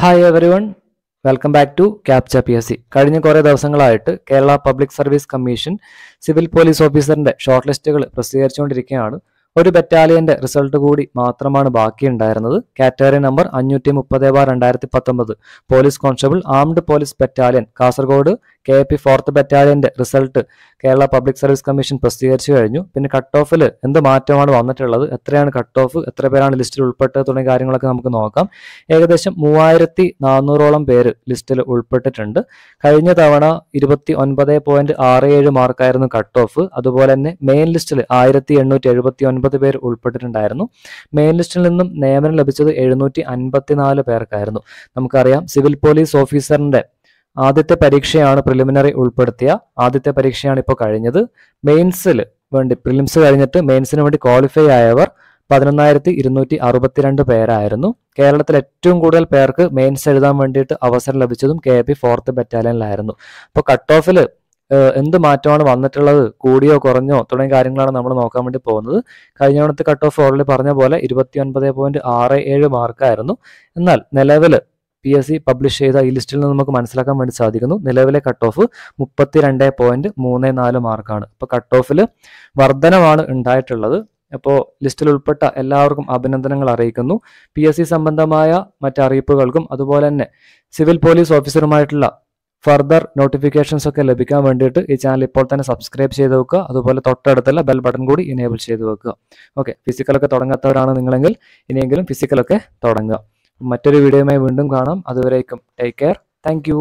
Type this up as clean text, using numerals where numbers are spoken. Hi everyone, welcome back to CAPTCHA PSC. Kadinja kore divasangalayittu Kerala Public Service Commission Civil Police Officer inde shortlistukal prasiddherichondirikkaanu. Oru battalion inde result koodi mathramanu baaki undayirunathu. Category number 533/2019 Police Constable Armed Police Battalion Kasaragod KP 4th Battalion inde result Kerala Public Service Commission prasiddherichu kazhinju. Pinne cut off il endu maattamanu vannittulladu, ethrayanu cut off, ethra perana listil ulpettu thunna karyangalokke namukku nokkam. Ekadesham 3400 olam per listil ulpettittundu. Kazhinja thavana 29.67 mark ayirunnu cut off. Adupole thanne main listil 1879 പേർ ഉൾപ്പെട്ടിട്ടുണ്ടായിരുന്നു. Main ലിസ്റ്റിൽ നിന്നും നിയമനം ലഭിച്ചത് 754 പേർക്കായിരുന്നു. നമുക്കറിയാം civil police ഓഫീസറിന്റെ ആദ്യത്തെ പരീക്ഷയാണ് preliminary ഉൾപ്പെടുത്തിയ ആദ്യത്തെ പരീക്ഷയാണ് ഇപ്പോൾ കഴിഞ്ഞത്. മെയിൻസിൽ വേണ്ടി പ്രിലിംസ് കഴിഞ്ഞിട്ട് മെയിൻസിന് വേണ്ടി ക്വാളിഫൈ ആയവർ 11262 പേരായിരുന്നു. കേരളത്തിൽ ഏറ്റവും കൂടുതൽ പേർക്ക് മെയിൻസ് എഴുതാൻ വേണ്ടിയിട്ട് അവസരം ലഭിച്ചതും KP 4th ബറ്റാലിയനിലായിരുന്നു. അപ്പോൾ കട്ട് ഓഫിൽ എന്ത് മാറ്റമാണ് വന്നിട്ടുള്ളത്, കൂടിയോ കുറഞ്ഞോ തുടങ്ങിയ കാര്യങ്ങളാണ് നമ്മൾ നോക്കാൻ വേണ്ടി പോകുന്നത്. കഴിഞ്ഞ തവണത്തെ കട്ട് ഓഫ് ഓൾറെഡി പറഞ്ഞ പോലെ 29.67 മാർക്കായിരുന്നു. എന്നാൽ നിലവിൽ PSC പബ്ലിഷ് ചെയ്ത ഈ ലിസ്റ്റിൽ നിന്ന് നമുക്ക് മനസ്സിലാക്കാൻ വേണ്ടി സാധിക്കുന്നു നിലവിലെ കട്ട് ഓഫ് 32.34 മാർക്കാണ്. അപ്പോൾ കട്ട് ഓഫിൽ വർധനമാണ് ഉണ്ടായിട്ടുള്ളത്. അപ്പോൾ ലിസ്റ്റിൽ ഉൾപ്പെട്ട എല്ലാവർക്കും അഭിനന്ദനങ്ങൾ അറിയിക്കുന്നു. PSC സംബന്ധമായ മറ്ററിയിപ്പുകൾക്കും അതുപോലെ തന്നെ സിവിൽ പോലീസ് ഓഫീസറുമായിട്ടുള്ള ഫർദർ നോട്ടിഫിക്കേഷൻസ് ഒക്കെ ലഭിക്കാൻ വേണ്ടിയിട്ട് ഈ ചാനൽ ഇപ്പോൾ തന്നെ സബ്സ്ക്രൈബ് ചെയ്ത് വെക്കുക. അതുപോലെ തൊട്ടടുത്തുള്ള ബെൽ ബട്ടൺ കൂടി എനേബിൾ ചെയ്ത് വെക്കുക. ഓക്കെ, ഫിസിക്കലൊക്കെ തുടങ്ങാത്തവരാണ് നിങ്ങളെങ്കിൽ ഇനിയെങ്കിലും ഫിസിക്കലൊക്കെ തുടങ്ങുക. മറ്റൊരു വീഡിയോയുമായി വീണ്ടും കാണാം. അതുവരേക്കും ടേക്ക് കെയർ. Thank you.